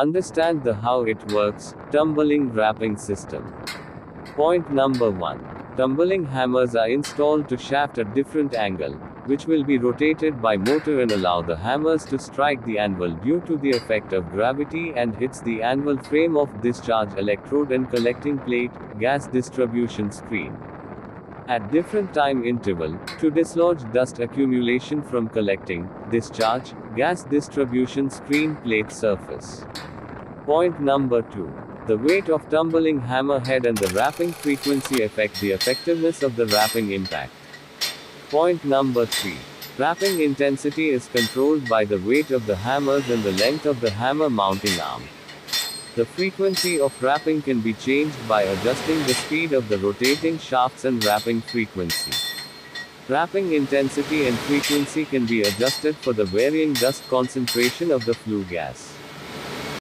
Understand the how it works, tumbling wrapping system. Point number 1. Tumbling hammers are installed to shaft at different angle, which will be rotated by motor and allow the hammers to strike the anvil due to the effect of gravity and hits the anvil frame of discharge electrode and collecting plate, gas distribution screen. At different time interval, to dislodge dust accumulation from collecting, discharge, gas distribution screen plate surface. Point number 2. The weight of tumbling hammerhead and the wrapping frequency affect the effectiveness of the wrapping impact. Point number 3. Wrapping intensity is controlled by the weight of the hammers and the length of the hammer mounting arm. The frequency of wrapping can be changed by adjusting the speed of the rotating shafts and wrapping frequency. Wrapping intensity and frequency can be adjusted for the varying dust concentration of the flue gas.